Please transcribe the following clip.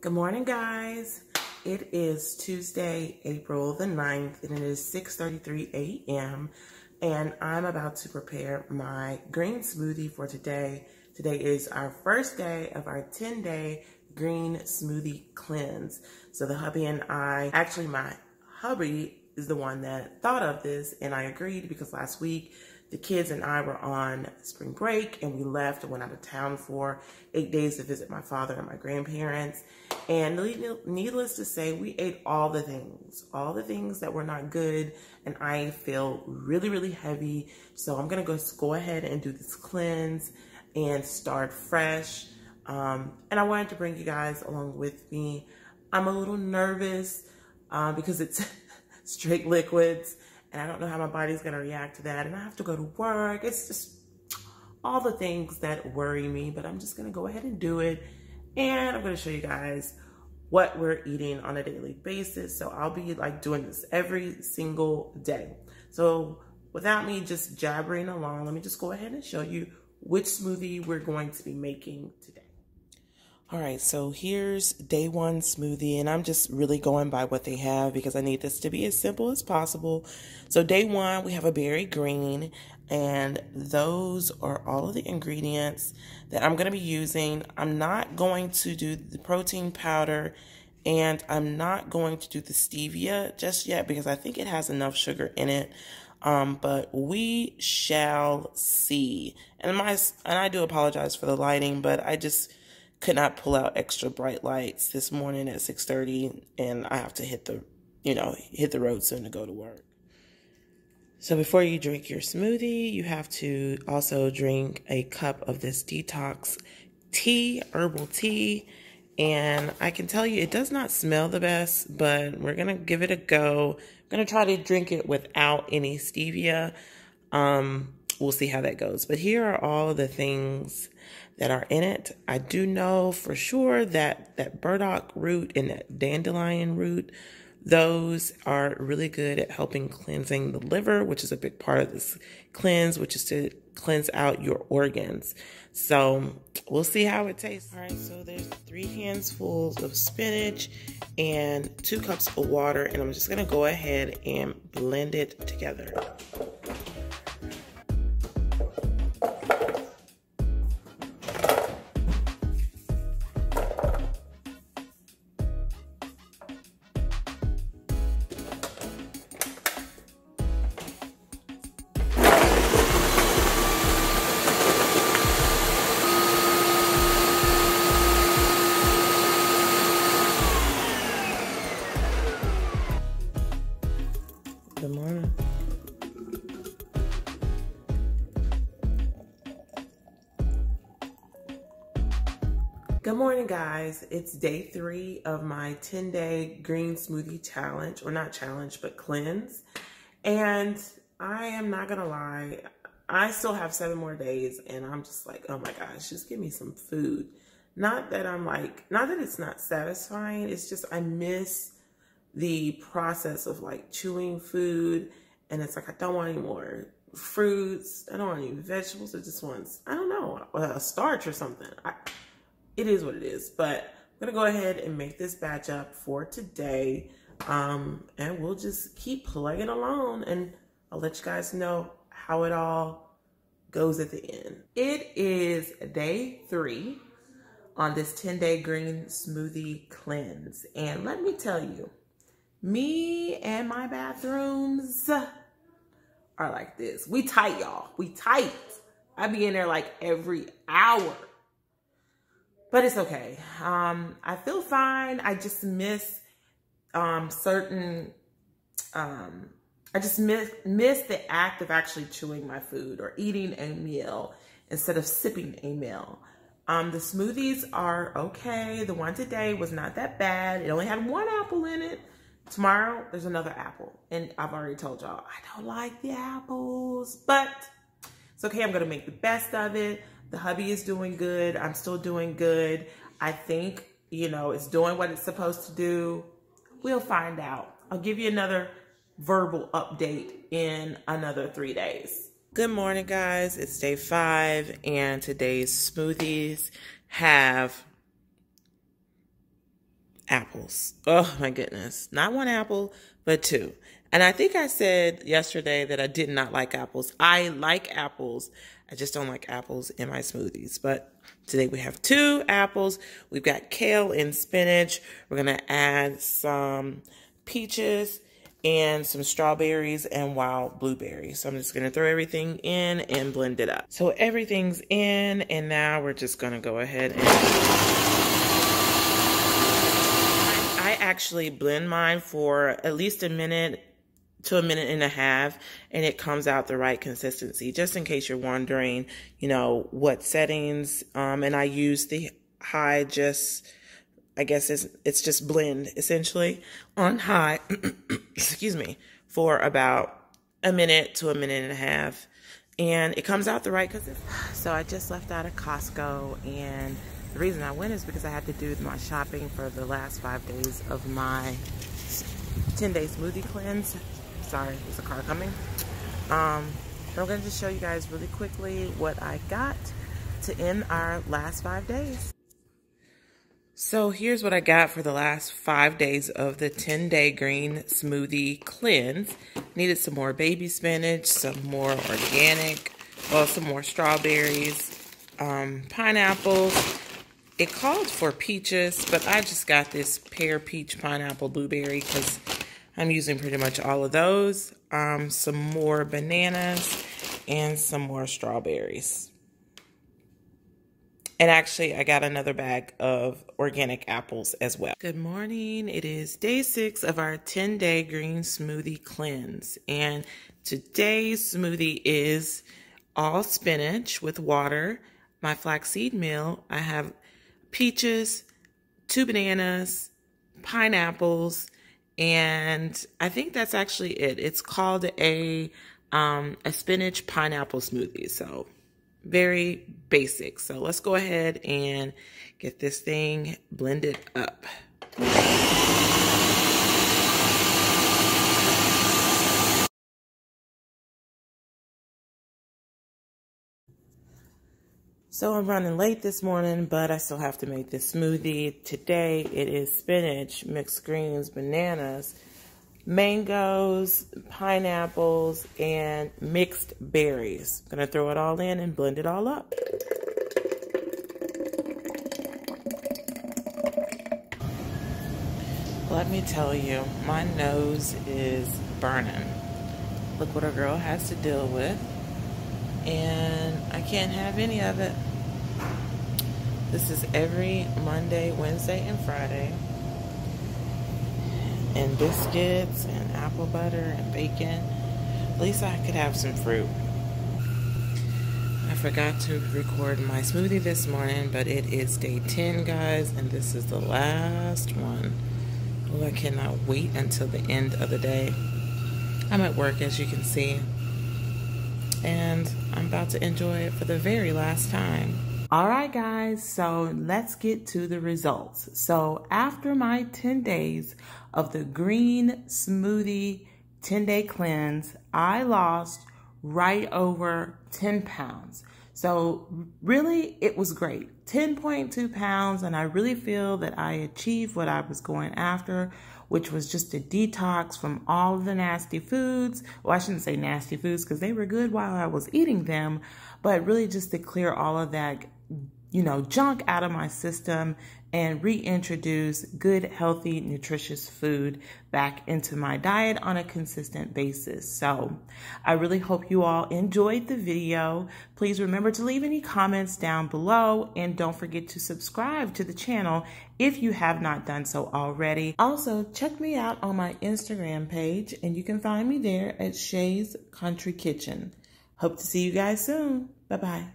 Good morning, guys. It is Tuesday, April the 9th, and it is 6:33 a.m. and I'm about to prepare my green smoothie for today. Today is our first day of our 10-day green smoothie cleanse. So the hubby and I, actually my hubby is the one that thought of this, and I agreed because last week the kids and I were on spring break and we left and went out of town for 8 days to visit my father and my grandparents. And needless to say, we ate all the things that were not good. And I feel really, really heavy. So I'm going to go ahead and do this cleanse and start fresh. And I wanted to bring you guys along with me. I'm a little nervous because it's straight liquids. And I don't know how my body's going to react to that. And I have to go to work. It's just all the things that worry me. But I'm just going to go ahead and do it. And I'm going to show you guys what we're eating on a daily basis. So I'll be like doing this every single day. So without me just jabbering along, let me just go ahead and show you which smoothie we're going to be making today. All right, so here's day one smoothie, and I'm just really going by what they have because I need this to be as simple as possible. So day one, we have a berry green, and those are all of the ingredients that I'm going to be using. I'm not going to do the protein powder, and I'm not going to do the stevia just yet because I think it has enough sugar in it. But we shall see. And I do apologize for the lighting, but I just could not pull out extra bright lights this morning at 6:30, and I have to hit the road soon to go to work. So before you drink your smoothie, you have to also drink a cup of this detox tea, herbal tea. And I can tell you it does not smell the best, but we're going to give it a go. I'm going to try to drink it without any stevia. We'll see how that goes. But here are all the things that are in it. I do know for sure that burdock root and that dandelion root, those are really good at helping cleansing the liver, which is a big part of this cleanse, which is to cleanse out your organs. So we'll see how it tastes. All right, so there's 3 handfuls of spinach and 2 cups of water, and I'm just gonna go ahead and blend it together. Good morning, guys. It's day 3 of my 10-day green smoothie challenge, or not challenge, but cleanse. And I am not gonna lie, I still have 7 more days, and I'm just like, oh my gosh, just give me some food. Not that I'm like, not that it's not satisfying, it's just I miss the process of like chewing food, and it's like I don't want any more fruits, I don't want any vegetables, I just want, I don't know, a starch or something. It is what it is, but I'm gonna go ahead and make this batch up for today, and we'll just keep plugging along, and I'll let you guys know how it all goes at the end. It is day 3 on this 10-day green smoothie cleanse, and let me tell you, me and my bathrooms are like this. We tight, y'all. We tight. I be in there like every hour. But it's okay. I feel fine. I just miss I just miss the act of actually chewing my food or eating a meal instead of sipping a meal. The smoothies are okay. The one today was not that bad. It only had 1 apple in it. Tomorrow, there's another apple. And I've already told y'all, I don't like the apples, but it's okay. I'm going to make the best of it. The hubby is doing good. I'm still doing good. I think, you know, it's doing what it's supposed to do. We'll find out. I'll give you another verbal update in another 3 days. Good morning, guys. It's day 5, and today's smoothies have apples. Oh my goodness. Not one apple, but two. And I think I said yesterday that I did not like apples. I like apples. I just don't like apples in my smoothies. But today we have 2 apples. We've got kale and spinach. We're going to add some peaches and some strawberries and wild blueberries. So I'm just going to throw everything in and blend it up. So everything's in, and now we're just going to go ahead and... I actually blend mine for at least a minute to a minute and a half, and it comes out the right consistency, just in case you're wondering, you know, what settings. And I use the high, just, I guess it's just blend essentially on high, excuse me, for about a minute to a minute and a half, and it comes out the right consistency. So I just left out of Costco, and the reason I went is because I had to do my shopping for the last 5 days of my 10-day smoothie cleanse. Sorry, there's a car coming. I'm going to just show you guys really quickly what I got to end our last 5 days. So here's what I got for the last 5 days of the 10-day green smoothie cleanse. Needed some more baby spinach, some more organic, well, some more strawberries, pineapples. It called for peaches, but I just got this pear, peach, pineapple, blueberry because I'm using pretty much all of those. Some more bananas and some more strawberries. And actually, I got another bag of organic apples as well. Good morning. It is day 6 of our 10-day green smoothie cleanse. And today's smoothie is all spinach with water, my flaxseed meal. I have peaches, 2 bananas, pineapples, and I think that's actually it. It's called a spinach pineapple smoothie, so very basic. So let's go ahead and get this thing blended up. So I'm running late this morning, but I still have to make this smoothie. Today it is spinach, mixed greens, bananas, mangoes, pineapples, and mixed berries. I'm gonna throw it all in and blend it all up. Let me tell you, my nose is burning. Look what a girl has to deal with. And I can't have any of it. This is every Monday, Wednesday, and Friday. And biscuits and apple butter and bacon. At least I could have some fruit. I forgot to record my smoothie this morning, but it is day 10, guys, and this is the last one. Oh, I cannot wait until the end of the day. I'm at work, as you can see, and I'm about to enjoy it for the very last time. All right, guys, so let's get to the results. So after my 10 days of the green smoothie 10-day cleanse, I lost right over 10 pounds. So really, it was great, 10.2 pounds, and I really feel that I achieved what I was going after, which was just a detox from all of the nasty foods. Well, I shouldn't say nasty foods because they were good while I was eating them, but really just to clear all of that, you know, junk out of my system and reintroduce good, healthy, nutritious food back into my diet on a consistent basis. So I really hope you all enjoyed the video. Please remember to leave any comments down below, and don't forget to subscribe to the channel if you have not done so already. Also, check me out on my Instagram page, and you can find me there at Shae's Country Kitchen. Hope to see you guys soon. Bye-bye.